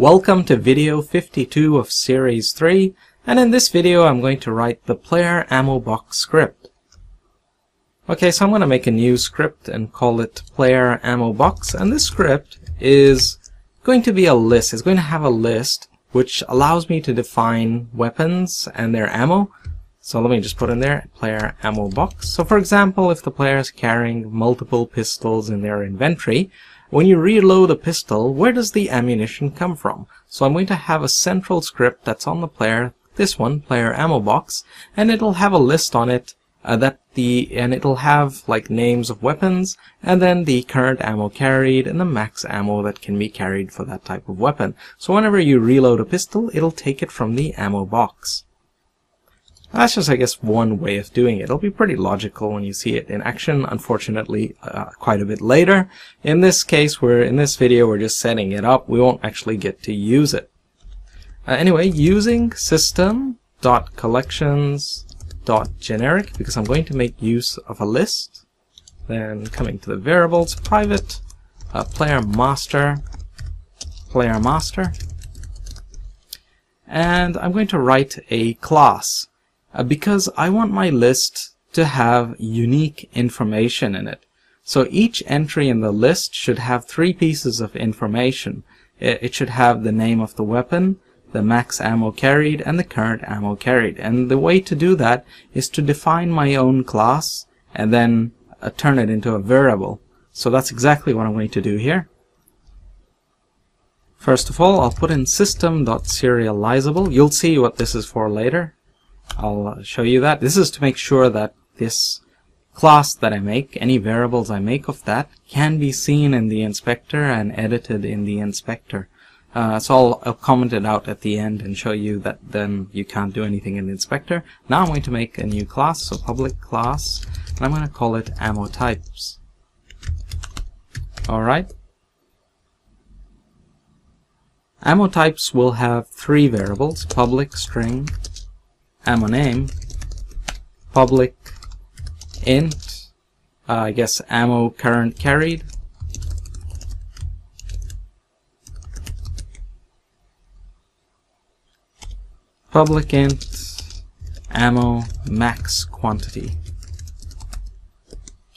Welcome to video 52 of series 3, and in this video I'm going to write the Player Ammo Box script. Okay, so I'm going to make a new script and call it Player Ammo Box, and this script is going to be a list. It's going to have a list which allows me to define weapons and their ammo. So let me just put in there Player Ammo Box. So for example, if the player is carrying multiple pistols in their inventory, when you reload a pistol, where does the ammunition come from? So I'm going to have a central script that's on the player, this one, Player Ammo Box, and it'll have a list on it and it'll have like names of weapons, and then the current ammo carried and the max ammo that can be carried for that type of weapon. So whenever you reload a pistol, it'll take it from the ammo box. That's just, I guess, one way of doing it. It'll be pretty logical when you see it in action, unfortunately, quite a bit later. In this case, in this video, we're just setting it up. We won't actually get to use it. Anyway, using System.Collections.Generic, because I'm going to make use of a list. Then coming to the variables, private, PlayerMaster. And I'm going to write a class. Because I want my list to have unique information in it. So each entry in the list should have three pieces of information. It should have the name of the weapon, the max ammo carried, and the current ammo carried. And the way to do that is to define my own class and then turn it into a variable. So that's exactly what I'm going to do here. First of all, I'll put in System.Serializable. You'll see what this is for later. I'll show you that. This is to make sure that this class that I make, any variables I make of that, can be seen in the inspector and edited in the inspector. So I'll comment it out at the end and show you that then you can't do anything in the inspector. Now I'm going to make a new class, so public class, and I'm going to call it AmmoTypes. Alright. AmmoTypes will have three variables, public string, ammo name, public int, I guess ammo current carried, public int ammo max quantity.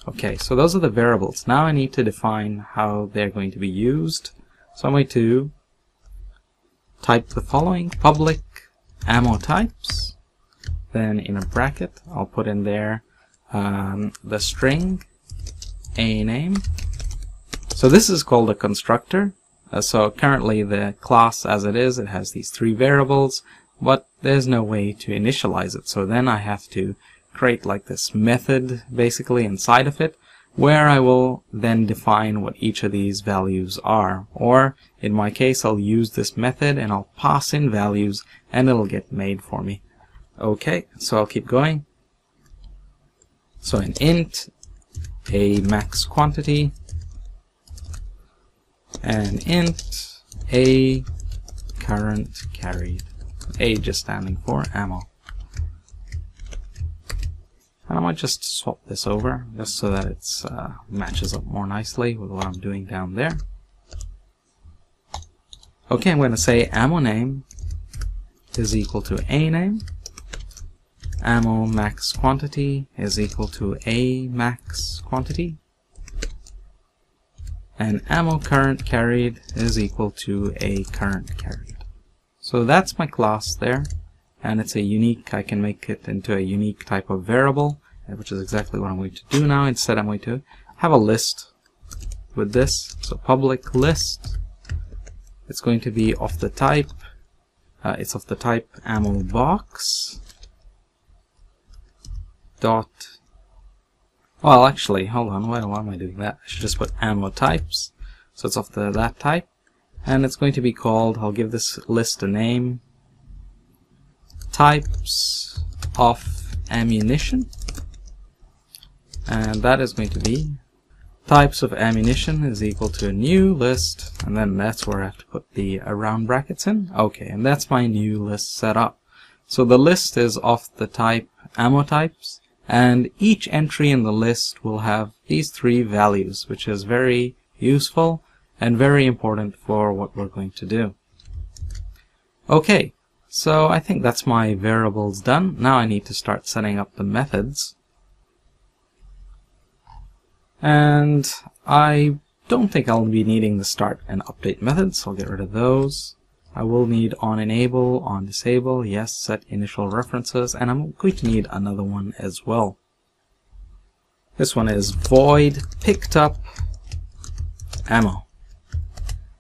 Okay, so those are the variables. Now I need to define how they're going to be used. So I'm going to type the following, public ammo types. Then in a bracket, I'll put in there the string a name. So this is called a constructor. So currently the class as it is, it has these three variables, but there's no way to initialize it. So then I have to create like this method basically inside of it, where I will then define what each of these values are. Or in my case, I'll use this method and I'll pass in values and it'll get made for me. Okay, so I'll keep going. So an int, a max quantity, and int a current carried. A just standing for ammo. And I might just swap this over just so that it matches up more nicely with what I'm doing down there. Okay, I'm going to say ammo name is equal to a name. Ammo max quantity is equal to a max quantity, and ammo current carried is equal to a current carried. So that's my class there, and it's a unique, I can make it into a unique type of variable, which is exactly what I'm going to do now. Instead I'm going to have a list with this, so public list. It's going to be of the type, ammo box. Well, actually, hold on, why am I doing that? I should just put ammo types, so it's of that type, and it's going to be called, I'll give this list a name, types of ammunition, and that is going to be types of ammunition is equal to a new list, and then that's where I have to put the round brackets in. Okay, and that's my new list set up. So the list is of the type ammo types, and each entry in the list will have these three values, which is very useful and very important for what we're going to do. Okay, so I think that's my variables done. Now I need to start setting up the methods. And I don't think I'll be needing the start and update methods, so I'll get rid of those. I will need on enable, on disable, yes, set initial references, and I'm going to need another one as well. This one is void picked up ammo.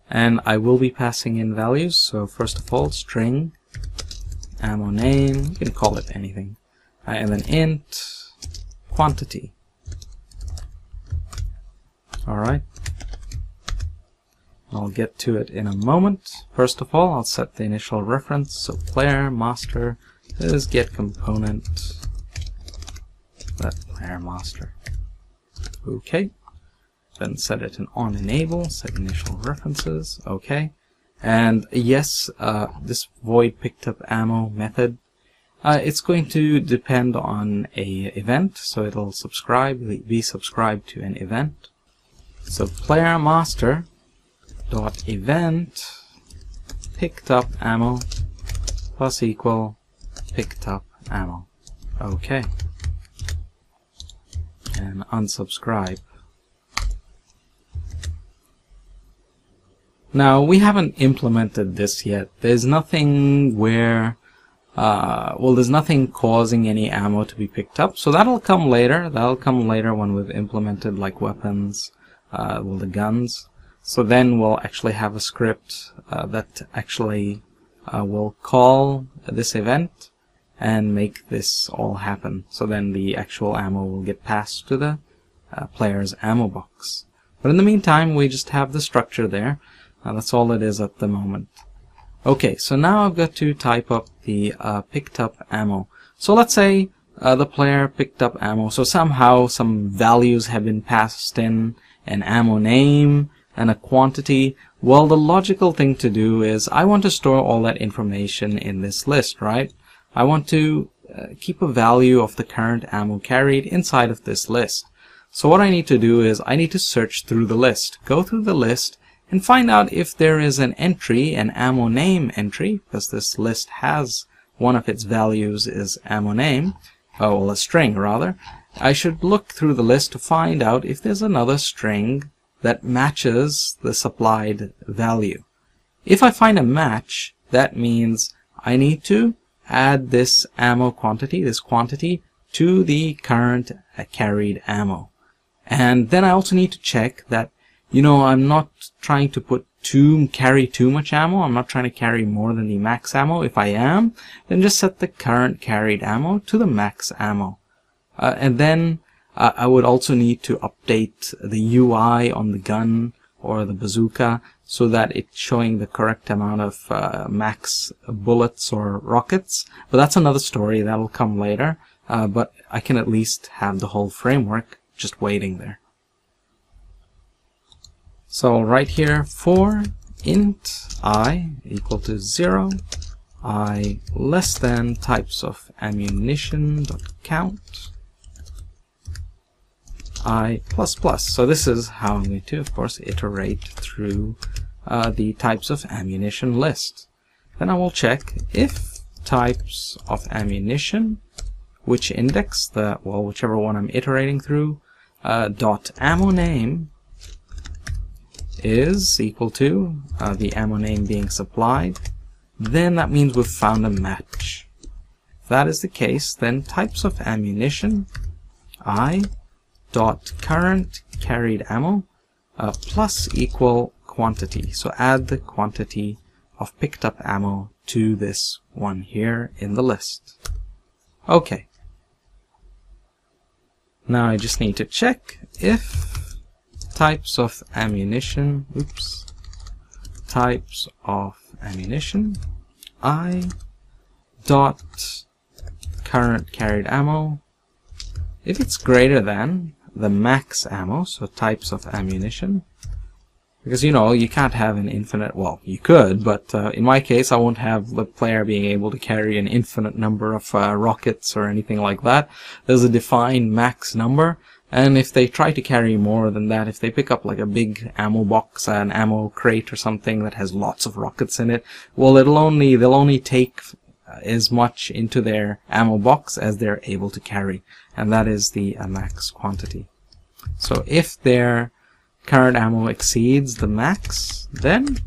And I will be passing in values, so first of all, string, ammo name, you can call it anything, and then int quantity. Alright, I'll get to it in a moment. First of all, I'll set the initial reference, so player master is get component, that player master. Okay, then set it in on enable, set initial references, okay. And yes, this void picked up ammo method, it's going to depend on a event, so it'll be subscribed to an event. So player master dot event picked up ammo plus equal picked up ammo. Okay. And unsubscribe. Now we haven't implemented this yet. There's nothing where there's nothing causing any ammo to be picked up. So that'll come later. That'll come later when we've implemented like weapons. The guns. So then we'll actually have a script that actually will call this event and make this all happen. So then the actual ammo will get passed to the player's ammo box. But in the meantime, we just have the structure there. That's all it is at the moment. Okay, so now I've got to type up the picked up ammo. So let's say the player picked up ammo. So somehow some values have been passed in. An ammo name and a quantity. Well, the logical thing to do is I want to store all that information in this list, right? I want to keep a value of the current ammo carried inside of this list. So what I need to do is I need to search through the list, go through the list and find out if there is an entry, an ammo name entry, because this list has one of its values is ammo name, a string rather. I should look through the list to find out if there's another string that matches the supplied value. If I find a match, that means I need to add this ammo quantity, to the current carried ammo. And then I also need to check that, you know, I'm not trying to carry too much ammo. I'm not trying to carry more than the max ammo. If I am, then just set the current carried ammo to the max ammo. And then I would also need to update the UI on the gun or the bazooka so that it's showing the correct amount of max bullets or rockets. But that's another story. That'll come later. But I can at least have the whole framework just waiting there. So right here for int I equal to 0, I less than types of ammunition dot count. I plus plus. So this is how I'm going to, of course, iterate through the types of ammunition list. Then I will check if types of ammunition, which index, whichever one I'm iterating through, dot ammo name is equal to the ammo name being supplied, then that means we've found a match. If that is the case, then types of ammunition I dot current carried ammo plus equal quantity. So add the quantity of picked up ammo to this one here in the list. Okay. Now I just need to check if types of ammunition, types of ammunition I dot current carried ammo, if it's greater than the max ammo, so types of ammunition, because you know you can't have an infinite, well you could, but in my case I won't have the player being able to carry an infinite number of rockets or anything like that. There's a defined max number, And if they try to carry more than that, if they pick up like a big ammo box, an ammo crate or something that has lots of rockets in it, well, they'll only take as much into their ammo box as they're able to carry, and that is the max quantity. So if their current ammo exceeds the max, then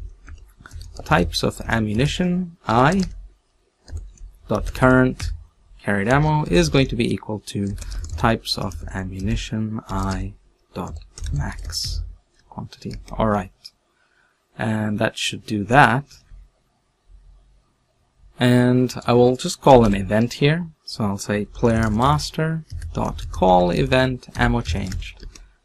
types of ammunition i.current carried ammo is going to be equal to types of ammunition i.max quantity. Alright, and that should do that. And I will just call an event here, so I'll say PlayerMaster.call event ammo change.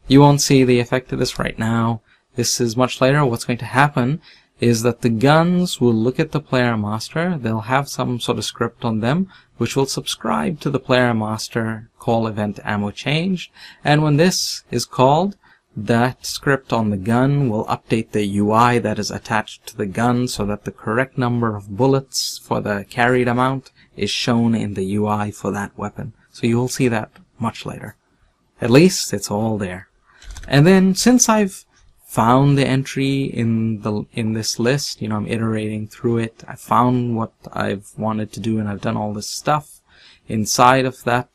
You won't see the effect of this right now. This is much later. What's going to happen is that the guns will look at the PlayerMaster. They'll have some sort of script on them which will subscribe to the PlayerMaster call event ammo changed, and when this is called, that script on the gun will update the UI that is attached to the gun so that the correct number of bullets for the carried amount is shown in the UI for that weapon. So you'll see that much later. At least it's all there. And then since I've found the entry in this list, you know, I'm iterating through it, I found what I've wanted to do and I've done all this stuff inside of that.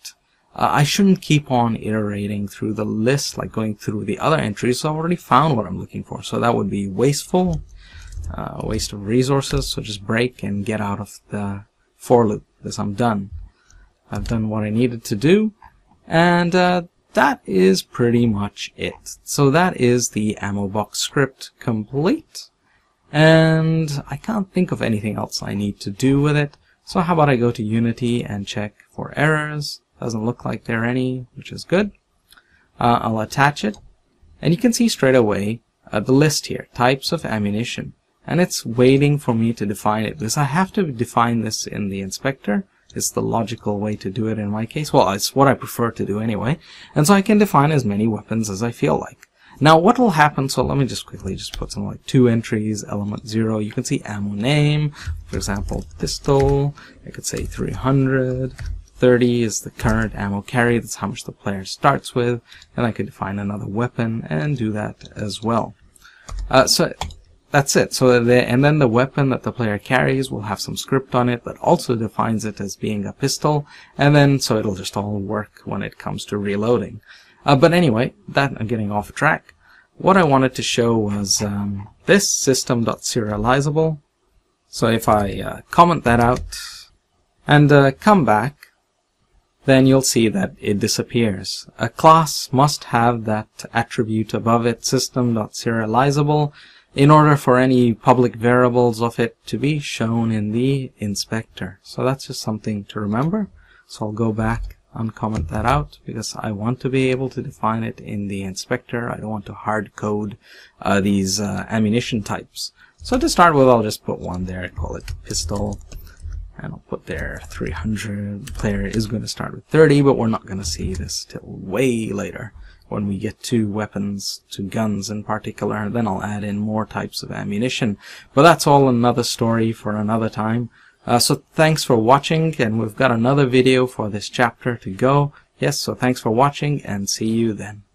I shouldn't keep on iterating through the list, like going through the other entries. So I've already found what I'm looking for, so that would be wasteful, a waste of resources. So just break and get out of the for loop, because I'm done. I've done what I needed to do, and that is pretty much it. So that is the ammo box script complete, and I can't think of anything else I need to do with it. So how about I go to Unity and check for errors? Doesn't look like there are any, which is good. I'll attach it, and you can see straight away the list here, types of ammunition, and it's waiting for me to define it, because I have to define this in the inspector. It's the logical way to do it in my case. Well, it's what I prefer to do anyway, and so I can define as many weapons as I feel like. Now what will happen, so let me just quickly just put some like 2 entries, element 0, you can see ammo name, for example, pistol, I could say 300, 30 is the current ammo carry, that's how much the player starts with, and I could define another weapon and do that as well. So that's it. So and then the weapon that the player carries will have some script on it that also defines it as being a pistol, and then so it'll just all work when it comes to reloading. But anyway, that I'm getting off track. What I wanted to show was this System.Serializable. So if I comment that out and come back, then you'll see that it disappears. A class must have that attribute above it, System.Serializable, in order for any public variables of it to be shown in the inspector. So that's just something to remember. So I'll go back and comment that out, because I want to be able to define it in the inspector. I don't want to hard code these ammunition types. So to start with, I'll just put one there, call it pistol. And I'll put there 300. The player is going to start with 30, but we're not going to see this till way later when we get to weapons, to guns in particular. Then I'll add in more types of ammunition, but that's all another story for another time. So thanks for watching, and we've got another video for this chapter to go. Yes, so thanks for watching, and see you then.